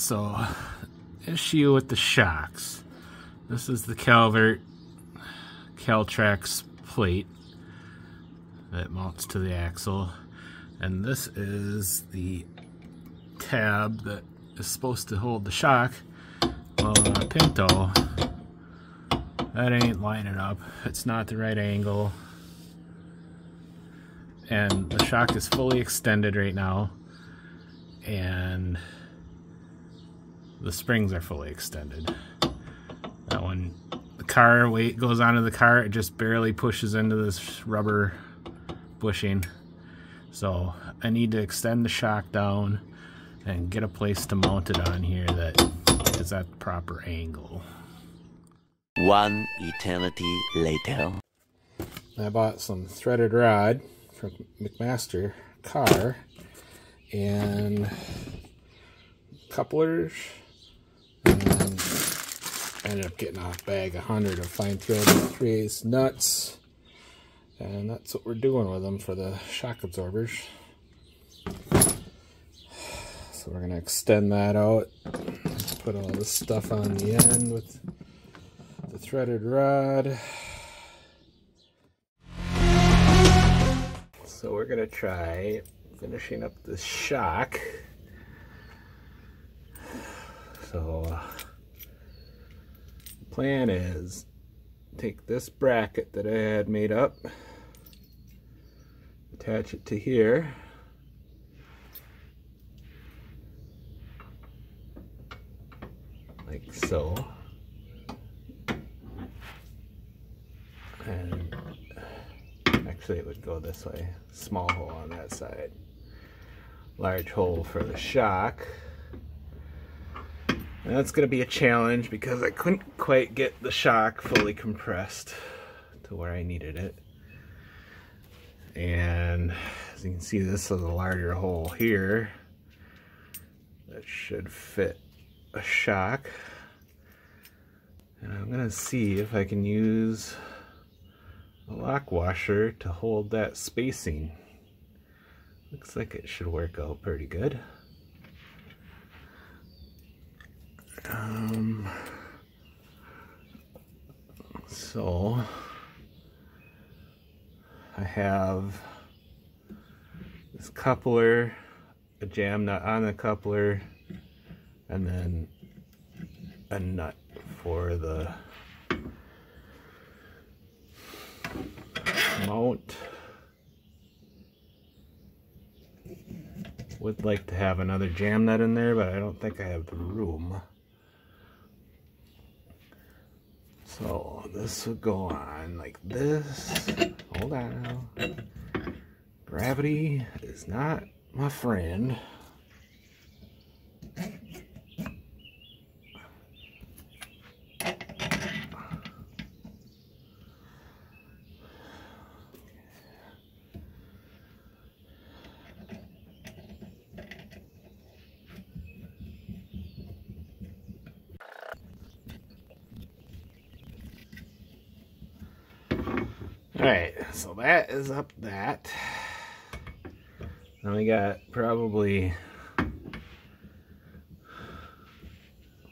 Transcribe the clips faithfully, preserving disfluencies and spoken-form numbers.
So, issue with the shocks. This is the Calvert Caltracs plate that mounts to the axle, and this is the tab that is supposed to hold the shock. Well, uh, Pinto, that ain't lining up. It's not the right angle, and the shock is fully extended right now, and the springs are fully extended. That one, the car weight goes onto the car, it just barely pushes into this rubber bushing. So I need to extend the shock down and get a place to mount it on here that is at the proper angle. One eternity later. I bought some threaded rod from McMaster-Carr and couplers, and I ended up getting a bag of one hundred of fine thread and three eighths nuts, and that's what we're doing with them for the shock absorbers. So we're going to extend that out, put all this stuff on the end with the threaded rod. So we're going to try finishing up this shock. So uh, the plan is take this bracket that I had made up, attach it to here, like so, and actually it would go this way, small hole on that side, large hole for the shock. And that's going to be a challenge because I couldn't quite get the shock fully compressed to where I needed it. And as you can see, this is a larger hole here that should fit a shock. And I'm going to see if I can use a lock washer to hold that spacing. Looks like it should work out pretty good. Um, so I have this coupler, a jam nut on the coupler, and then a nut for the mount. Would like to have another jam nut in there, but I don't think I have the room. So this would go on like this. Hold on. Gravity is not my friend. Alright, so that is up that. Now we got probably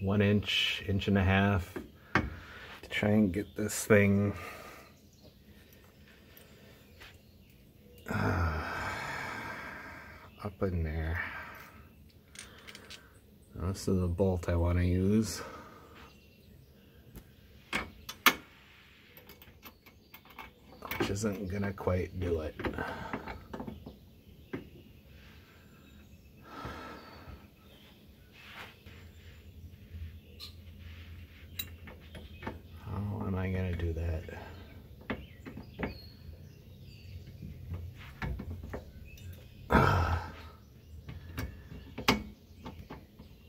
one inch, inch and a half to try and get this thing uh, up in there. Now this is the bolt I want to use. Isn't gonna quite do it. How am I gonna do that?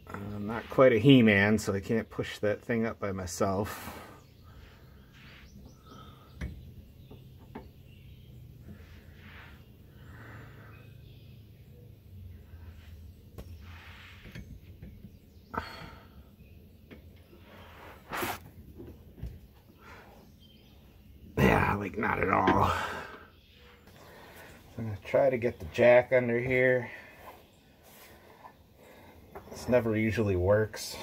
I'm not quite a He-Man, so I can't push that thing up by myself. Like not at all. I'm gonna try to get the jack under here. This never usually works.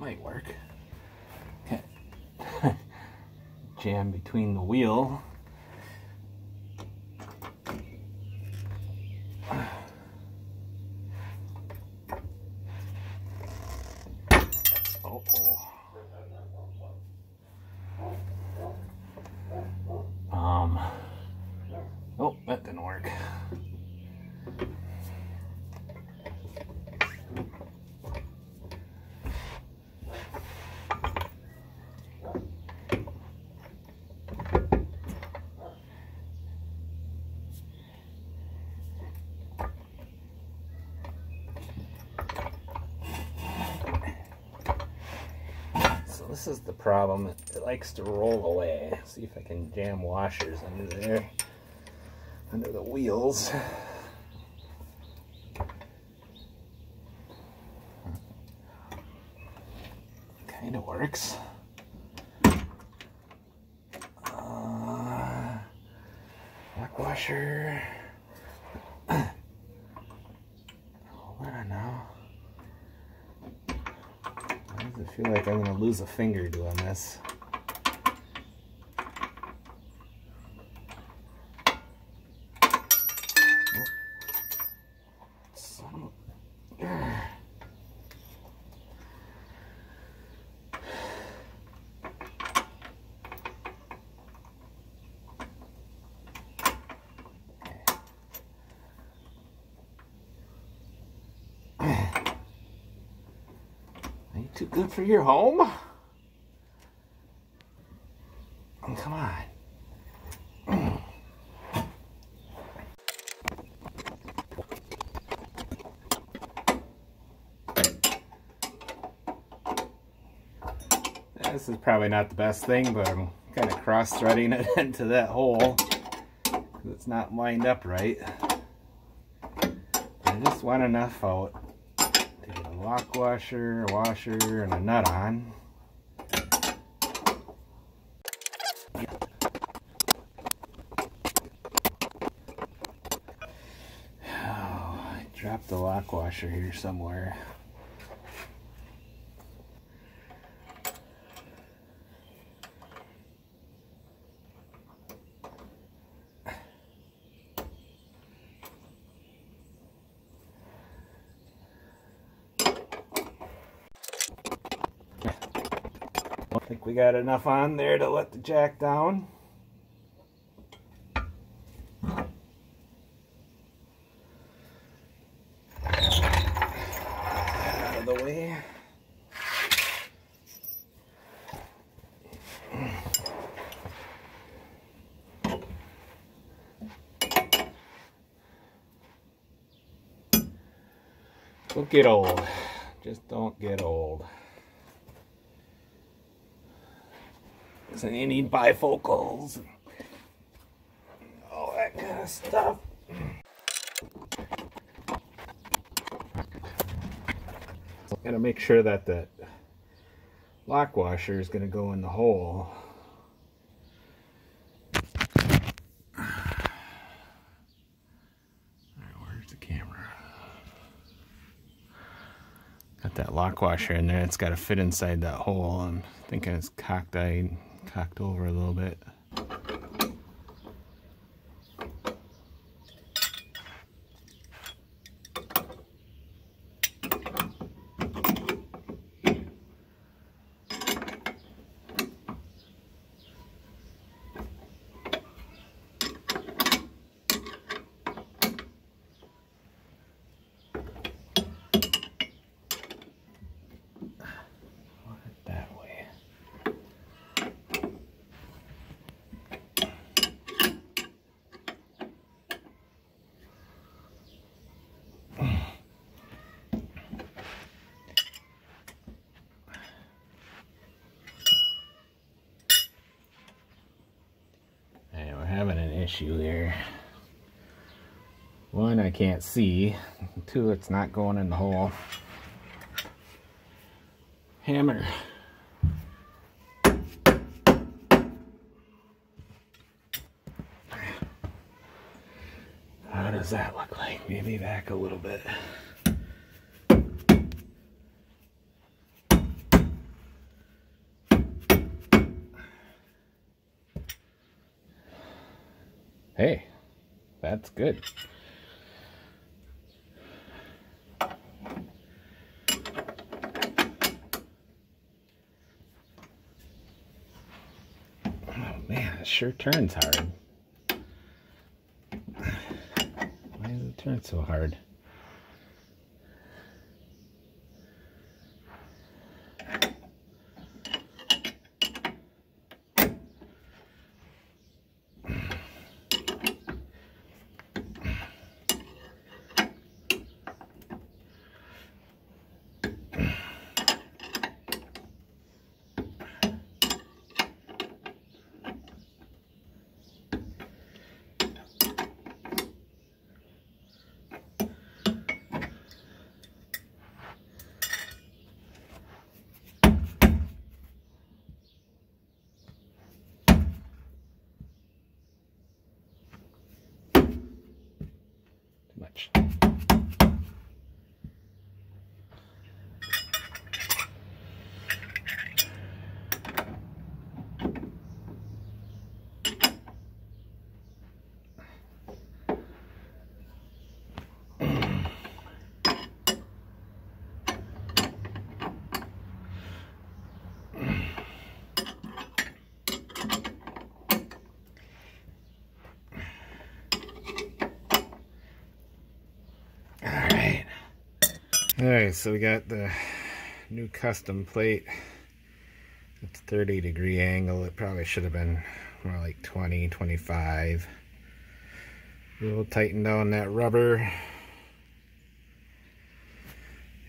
Might work. Jam between the wheel. Uh-oh. Um. Oh, that didn't work. This is the problem, it, it likes to roll away. Let's see if I can jam washers under there, under the wheels. Kind of works. Uh, back washer. I feel like I'm going to lose a finger doing this. Son of a... Too good for your home? Oh, come on. This is probably not the best thing, but I'm kind of cross-threading it into that hole because it's not lined up right. I just want enough out. Lock washer, washer, and a nut on. Oh, I dropped the lock washer here somewhere. I think we got enough on there to let the jack down. Out of the way. Don't get old. Just don't get old. And you need bifocals, all that kind of stuff. Gotta make sure that that lock washer is gonna go in the hole. All right, where's the camera? Got that lock washer in there. It's gotta fit inside that hole. I'm thinking it's cockeyed. Cocked over a little bit. issue here. One, I can't see. Two, it's not going in the hole. Hammer. How does that look like? Maybe back a little bit. Hey, that's good. Sure turns hard. Why does it turn so hard? Alright, so we got the new custom plate. It's thirty degree angle. It probably should have been more like twenty, twenty-five. We'll tighten down that rubber.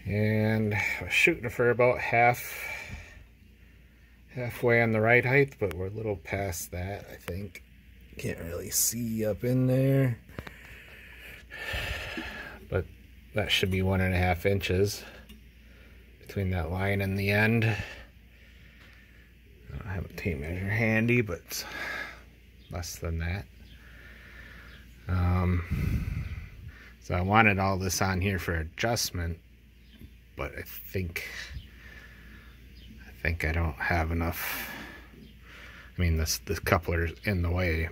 And I was shooting for about half, halfway on the right height, but we're a little past that, I think. Can't really see up in there. But that should be one and a half inches between that line and the end. I don't have a tape measure handy, but it's less than that. Um, so I wanted all this on here for adjustment, but I think I think I don't have enough. I mean, this the coupler's in the way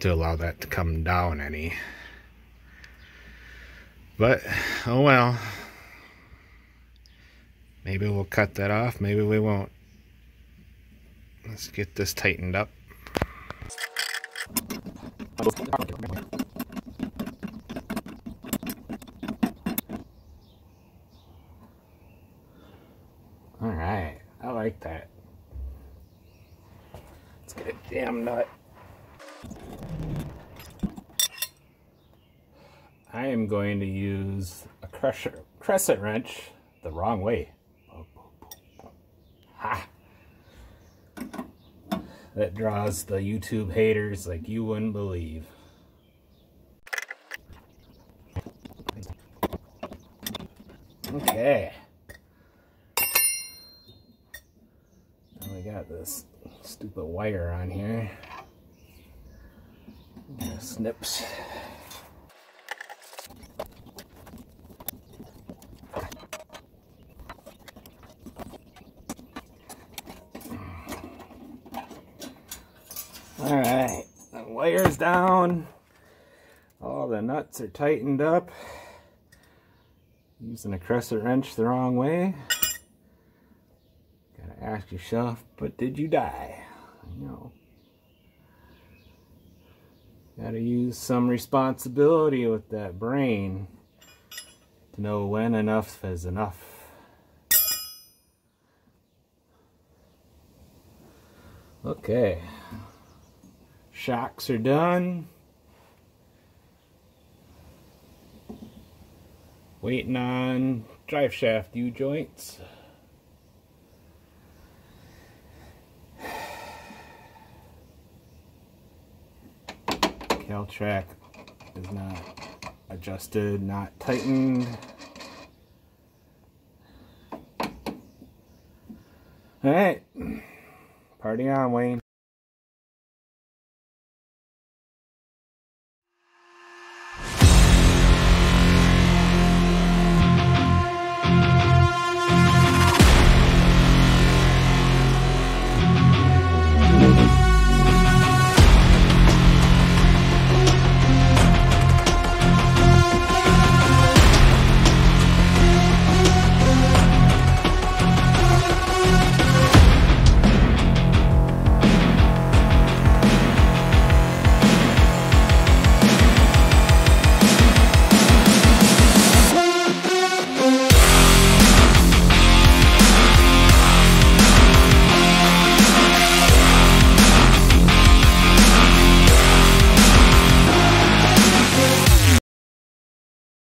to allow that to come down any. But, oh well, maybe we'll cut that off, maybe we won't. Let's get this tightened up. Alright, I like that. Let's get a damn nut. I am going to use a crusher, crescent wrench the wrong way. Ha! That draws the YouTube haters like you wouldn't believe. Okay. Now we got this stupid wire on here. Snips. Alright, the wire's down, all the nuts are tightened up, using a crescent wrench the wrong way. Gotta ask yourself, but did you die? I know. Gotta use some responsibility with that brain to know when enough is enough. Okay. Shocks are done. Waiting on drive shaft U joints. Caltrac is not adjusted, not tightened. All right, party on, Wayne.